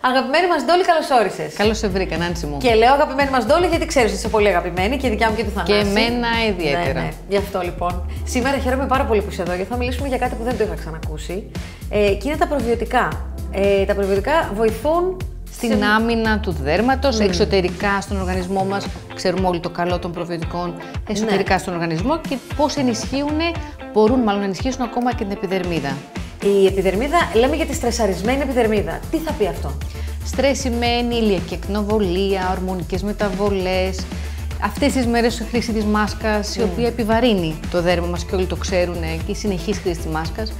Αγαπημένη μας Ντόλυ, καλώς όρισες. Καλώς σε βρήκα, Νάνσυ μου. Και λέω αγαπημένη μας Ντόλυ, γιατί ξέρεις ότι είσαι πολύ αγαπημένη και η δικιά μου και του Θανάση. Και εμένα ιδιαίτερα. Ναι. Γι' αυτό λοιπόν. Σήμερα χαίρομαι πάρα πολύ που είσαι εδώ, γιατί θα μιλήσουμε για κάτι που δεν το είχα ξανακούσει. Και είναι τα προβιωτικά. Τα προβιωτικά βοηθούν στην άμυνα του δέρματος, εξωτερικά στον οργανισμό μας. Ξέρουμε όλοι το καλό των προβιωτικών εσωτερικά στον οργανισμό και πώς ενισχύουν, μπορούν μάλλον να ενισχύσουν ακόμα και την επιδερμίδα. Η επιδερμίδα, λέμε για τη στρεσαρισμένη επιδερμίδα. Τι θα πει αυτό? Στρες σημαίνει ηλιακή εκνοβολία, ορμονικές μεταβολές. Αυτές τις μέρες η χρήση της μάσκας, η οποία επιβαρύνει το δέρμα μας και όλοι το ξέρουν, και η συνεχής χρήση της μάσκας.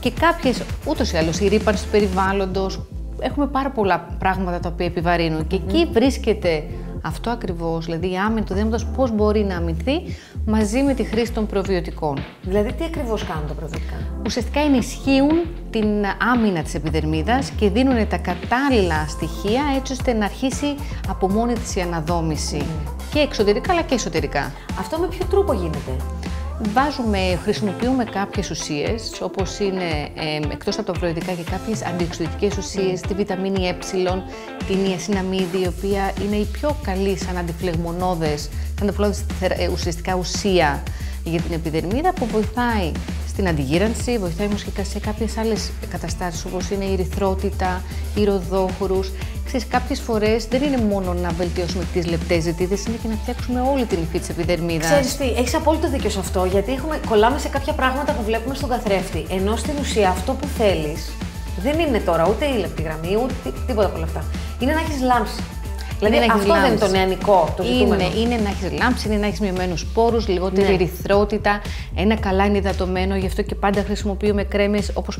Και κάποιες, ούτως ή άλλως, η ρύπανση του περιβάλλοντος. Έχουμε πάρα πολλά πράγματα τα οποία επιβαρύνουν. Και εκεί βρίσκεται αυτό ακριβώς, δηλαδή η άμυνα του δέρματος, πώς μπορεί να αμυνθεί μαζί με τη χρήση των προβιωτικών. Δηλαδή, τι ακριβώς κάνουν τα προβιωτικά? Ουσιαστικά ενισχύουν την άμυνα της επιδερμίδας και δίνουν τα κατάλληλα στοιχεία έτσι ώστε να αρχίσει από μόνη της η αναδόμηση. Και εξωτερικά αλλά και εσωτερικά. Αυτό με ποιο τρόπο γίνεται? Χρησιμοποιούμε κάποιες ουσίες, όπως είναι εκτός από τα προβιωτικά και κάποιες αντιοξυδωτικές ουσίες, τη βιταμίνη Ε, την ιασιναμίδη, η οποία είναι η πιο καλή σαν αντιφλεγμονώδες ουσιαστικά ουσία για την επιδερμίδα, που βοηθάει στην αντιγύρανση, βοηθάει μοσχικά σε κάποιες άλλες καταστάσεις, όπως είναι η ρυθρότητα, οι ροδόχωρους. Ξέρεις, κάποιες φορές δεν είναι μόνο να βελτιώσουμε τις λεπτές ζητίδες, είναι και να φτιάξουμε όλη την υφή της επιδερμίδας. Ξέρεις τι, έχεις απόλυτο δίκιο σε αυτό, γιατί κολλάμε σε κάποια πράγματα που βλέπουμε στον καθρέφτη, ενώ στην ουσία αυτό που θέλεις δεν είναι τώρα ούτε η λεπτή γραμμή, ούτε τίποτα από όλα αυτά. Είναι να έχεις λάμψη. Δηλαδή αυτό δεν είναι το νεανικό, το ζητούμενο. Είναι να έχεις λάμψη, είναι να έχεις μειωμένους πόρους, λιγότερη ερυθρότητα, ένα καλά ενυδατωμένο. Γι' αυτό και πάντα χρησιμοποιούμε κρέμες όπως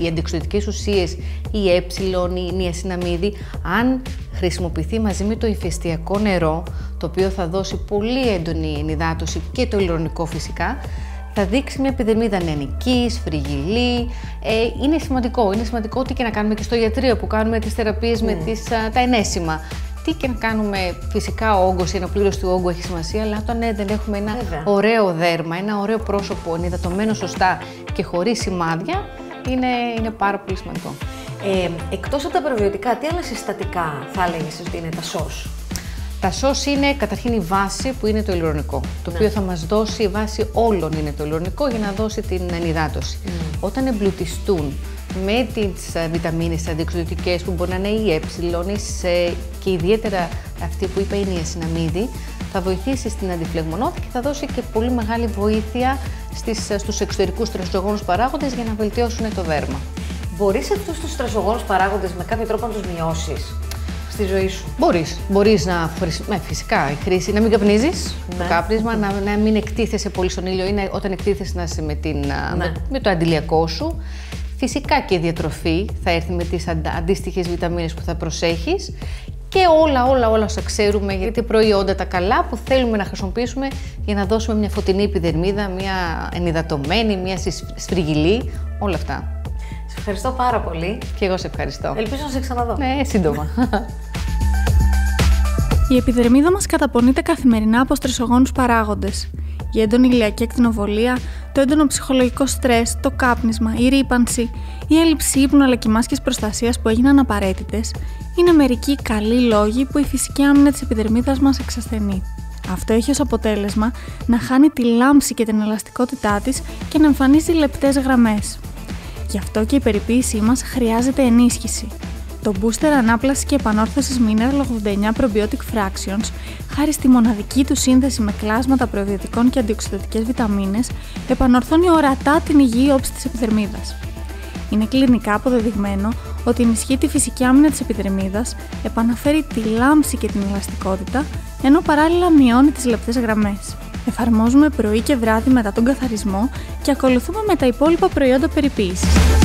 οι αντιοξυδωτικές ουσίες, η ε, η νιασιναμίδη. Αν χρησιμοποιηθεί μαζί με το ηφαιστειακό νερό, το οποίο θα δώσει πολύ έντονη ενυδάτωση και το ηλιονικό φυσικά, θα δείξει μια επιδερμίδα νεανική, σφριγγυλή. Είναι σημαντικό. Είναι σημαντικό τι και να κάνουμε και στο ιατρείο που κάνουμε τις θεραπείες με τα ενέσιμα. Τι και να κάνουμε, φυσικά ο όγκος, η αναπλήρωση του όγκου έχει σημασία, αλλά όταν δεν έχουμε ένα ωραίο δέρμα, ένα ωραίο πρόσωπο, ενυδατωμένο σωστά και χωρίς σημάδια, είναι πάρα πολύ σημαντικό. Εκτός από τα προβιωτικά, τι άλλα συστατικά θα έλεγες ότι είναι τα σως? Τα σως είναι καταρχήν η βάση που είναι το ηλιονικό, το οποίο θα μας δώσει, η βάση όλων είναι το ηλιονικό για να δώσει την ενυδάτωση. Όταν εμπλουτιστούν με τις βιταμίνες αντιοξυδωτικές που μπορεί να είναι η ε, η σε, και ιδιαίτερα αυτή που είπα είναι η ιασιναμίδη, θα βοηθήσει στην αντιφλεγμονώδη και θα δώσει και πολύ μεγάλη βοήθεια στους εξωτερικούς στρεσογόνους παράγοντες για να βελτιώσουν το δέρμα. Μπορείς αυτούς τους στρεσογόνους παράγοντες με κάποιο τρόπο να τους μειώσεις στη ζωή σου? Μπορείς να φυσικά η χρήση, να μην καπνίζεις, το κάπνισμα, να μην εκτίθεσαι πολύ στον ήλιο ή όταν εκτίθεσαι με το αντιλιακό σου. Φυσικά και η διατροφή θα έρθει με τις αντίστοιχες βιταμίνες που θα προσέχεις και όλα όσα ξέρουμε, γιατί προϊόντα τα καλά που θέλουμε να χρησιμοποιήσουμε για να δώσουμε μια φωτεινή επιδερμίδα, μια ενυδατωμένη, μια σφριγγυλή, όλα αυτά. Σε ευχαριστώ πάρα πολύ. Και εγώ σε ευχαριστώ. Ελπίζω να σε ξαναδώ. Ναι, σύντομα. Η επιδερμίδα μας καταπονείται καθημερινά από στρεσογόνους παράγοντες. Η έντονη ηλιακή ακτινοβολία, το έντονο ψυχολογικό στρες, το κάπνισμα, η ρύπανση, η έλλειψη ύπνου αλλά και οι μάσκες προστασίας που έγιναν απαραίτητες, είναι μερικοί καλοί λόγοι που η φυσική άμυνα της επιδερμίδας μας εξασθενεί. Αυτό έχει ως αποτέλεσμα να χάνει τη λάμψη και την ελαστικότητά της και να εμφανίζει λεπτές γραμμές. Γι' αυτό και η περιποίησή μας χρειάζεται ενίσχυση. Το booster ανάπλασης και επανόρθωσης Mineral 89 Probiotic Fractions, χάρη στη μοναδική του σύνδεση με κλάσματα προβιωτικών και αντιοξυδωτικές βιταμίνες, επανορθώνει ορατά την υγιή όψη της επιδερμίδας. Είναι κλινικά αποδεδειγμένο ότι ενισχύει τη φυσική άμυνα της επιδερμίδας, επαναφέρει τη λάμψη και την ελαστικότητα, ενώ παράλληλα μειώνει τις λεπτές γραμμές. Εφαρμόζουμε πρωί και βράδυ μετά τον καθαρισμό και ακολουθούμε με τα υπόλοιπα προϊόντα περιποίησης.